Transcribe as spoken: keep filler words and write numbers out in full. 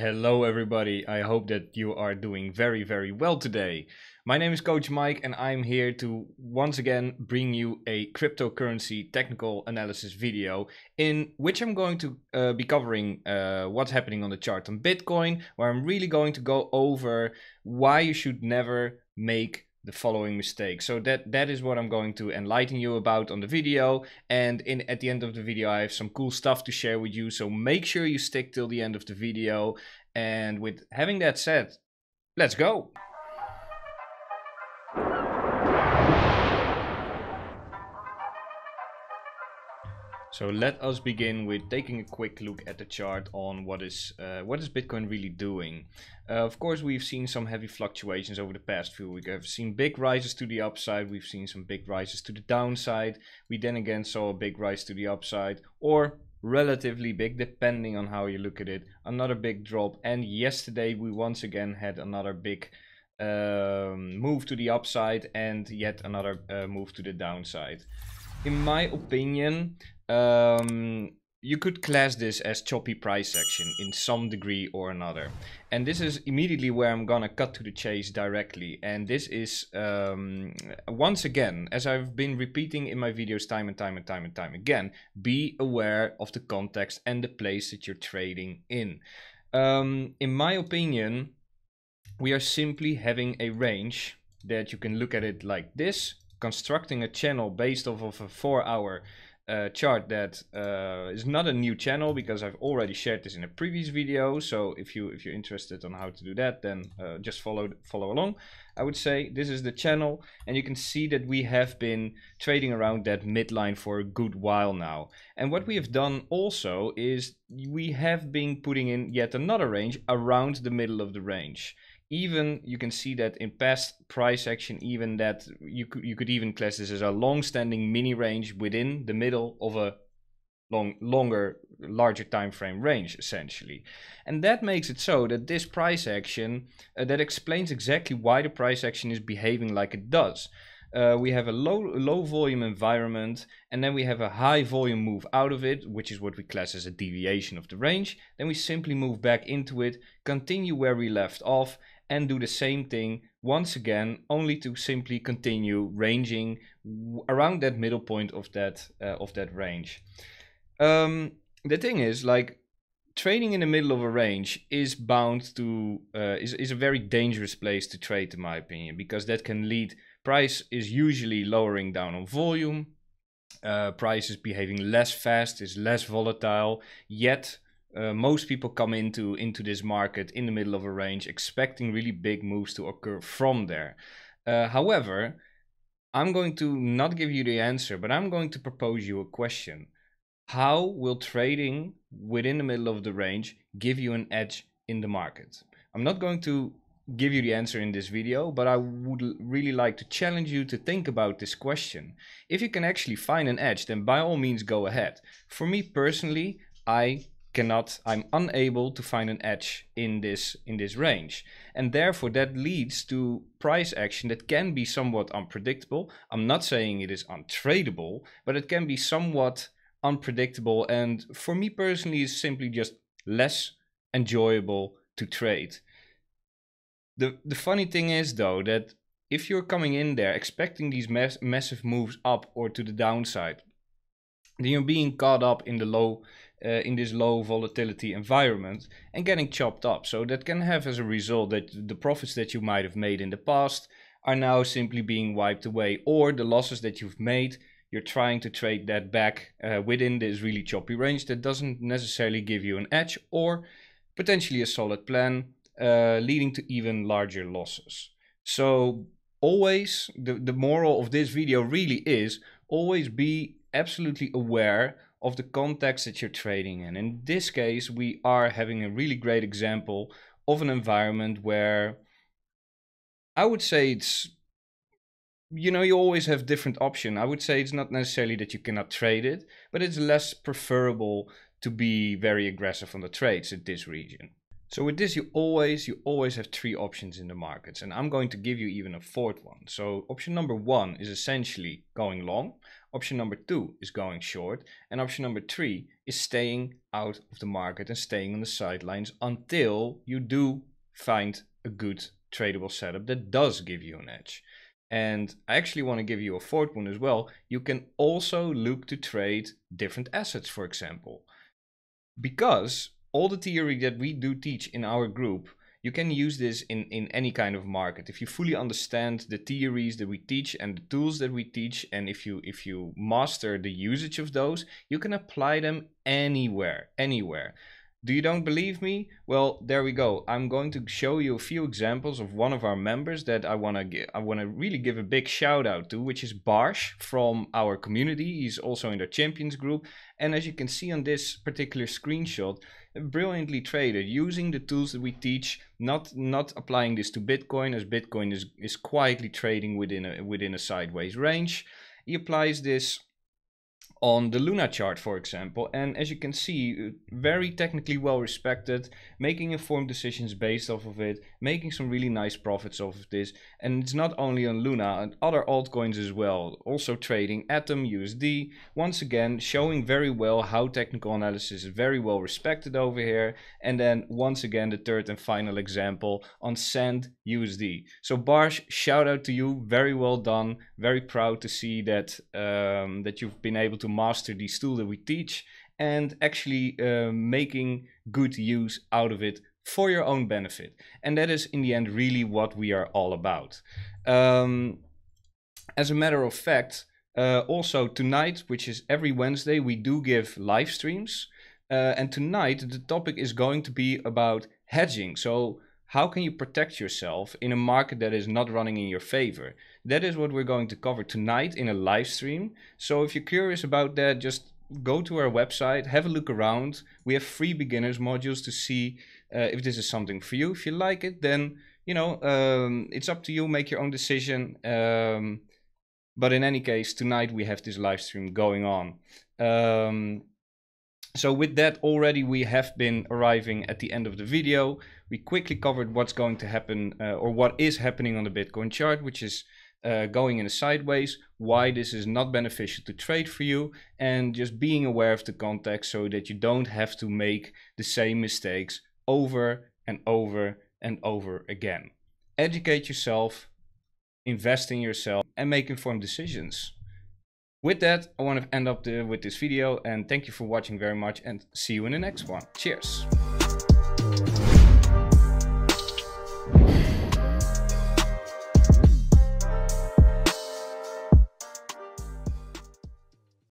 Hello everybody, I hope that you are doing very very well today. My name is Coach Mike and I'm here to once again bring you a cryptocurrency technical analysis video in which I'm going to uh, be covering uh, what's happening on the chart on Bitcoin, where I'm really going to go over why you should never make the following mistake. So that that is what I'm going to enlighten you about on the video, and in at the end of the video I have some cool stuff to share with you, so make sure you stick till the end of the video. And with having that said, let's go. So let us begin with taking a quick look at the chart on what is uh, what is Bitcoin really doing. Uh, of course, we've seen some heavy fluctuations over the past few weeks. We've seen big rises to the upside. We've seen some big rises to the downside. We then again saw a big rise to the upside, or relatively big, depending on how you look at it. Another big drop, and yesterday we once again had another big um, move to the upside and yet another uh, move to the downside. In my opinion, Um, you could class this as choppy price action in some degree or another. And this is immediately where I'm gonna cut to the chase directly. And this is, um, once again, as I've been repeating in my videos time and time and time and time again, be aware of the context and the place that you're trading in. Um, in my opinion, we are simply having a range that you can look at it like this, constructing a channel based off of a four hour Uh, chart that uh, is not a new channel, because I've already shared this in a previous video. So if you if you're interested on how to do that, then uh, just follow follow along. I would say this is the channel, and you can see that we have been trading around that midline for a good while now. And what we have done also is we have been putting in yet another range around the middle of the range. Even you can see that in past price action, even that you could you could even class this as a long-standing mini range within the middle of a long longer larger time frame range, essentially. And that makes it so that this price action uh, that explains exactly why the price action is behaving like it does. Uh, we have a low low volume environment, and then we have a high volume move out of it, which is what we class as a deviation of the range. Then we simply move back into it, continue where we left off, and do the same thing once again, only to simply continue ranging around that middle point of that uh, of that range. Um, the thing is, like, trading in the middle of a range is bound to uh, is is a very dangerous place to trade, in my opinion, because that can lead. Price is usually lowering down on volume. Uh, price is behaving less fast, is less volatile, yet. Uh, most people come into into this market in the middle of a range expecting really big moves to occur from there. Uh, however, I'm going to not give you the answer, but I'm going to propose you a question. How will trading within the middle of the range give you an edge in the market? I'm not going to give you the answer in this video, but I would really like to challenge you to think about this question. If you can actually find an edge, then by all means go ahead. For me personally, I cannot, I'm unable to find an edge in this in this range, and therefore that leads to price action that can be somewhat unpredictable. I'm not saying it is untradeable, but it can be somewhat unpredictable, and for me personally is simply just less enjoyable to trade. The the funny thing is though that if you're coming in there expecting these mass, massive moves up or to the downside, then you're being caught up in the low Uh, in this low volatility environment and getting chopped up. So that can have as a result that the profits that you might have made in the past are now simply being wiped away, or the losses that you've made, you're trying to trade that back uh, within this really choppy range that doesn't necessarily give you an edge or potentially a solid plan, uh, leading to even larger losses. So always, the, the moral of this video really is, always be absolutely aware of the context that you're trading in. In this case, we are having a really great example of an environment where I would say it's, you know, you always have different options. I would say it's not necessarily that you cannot trade it, but it's less preferable to be very aggressive on the trades in this region. So with this, you always, you always have three options in the markets, and I'm going to give you even a fourth one. So option number one is essentially going long. Option number two is going short. And option number three is staying out of the market and staying on the sidelines until you do find a good tradable setup that does give you an edge. And I actually want to give you a fourth one as well. You can also look to trade different assets, for example, because all the theory that we do teach in our group, you can use this in, in any kind of market. If you fully understand the theories that we teach and the tools that we teach, and if you if you master the usage of those, you can apply them anywhere, anywhere. Do you don't believe me? Well, there we go. I'm going to show you a few examples of one of our members that I wanna give, I wanna really give a big shout out to, which is Barsh from our community. He's also in the Champions group. And as you can see on this particular screenshot, brilliantly traded using the tools that we teach, not not applying this to Bitcoin, as Bitcoin is is quietly trading within a within a sideways range. He applies this on the Luna chart, for example, and as you can see, very technically well respected, making informed decisions based off of it, making some really nice profits off of this. And it's not only on Luna, and other altcoins as well, also trading Atom, U S D, once again showing very well how technical analysis is very well respected over here. And then once again the third and final example on Sand, U S D. So Barsh, shout out to you, very well done, very proud to see that um, that you've been able to master these tools that we teach and actually uh, making good use out of it for your own benefit. And that is in the end really what we are all about. Um, as a matter of fact, uh, also tonight, which is every Wednesday, we do give live streams, uh, and tonight the topic is going to be about hedging. So how can you protect yourself in a market that is not running in your favor? That is what we're going to cover tonight in a live stream. So if you're curious about that, just go to our website, have a look around. We have free beginners modules to see uh, if this is something for you. If you like it, then, you know, um, it's up to you, make your own decision. Um, but in any case, tonight we have this live stream going on. Um, So with that, already we have been arriving at the end of the video. We quickly covered what's going to happen uh, or what is happening on the Bitcoin chart, which is uh, going in a sideways, why this is not beneficial to trade for you, and just being aware of the context so that you don't have to make the same mistakes over and over and over again. Educate yourself, invest in yourself, and make informed decisions. With that, I want to end up the, with this video, and thank you for watching very much, and see you in the next one. Cheers.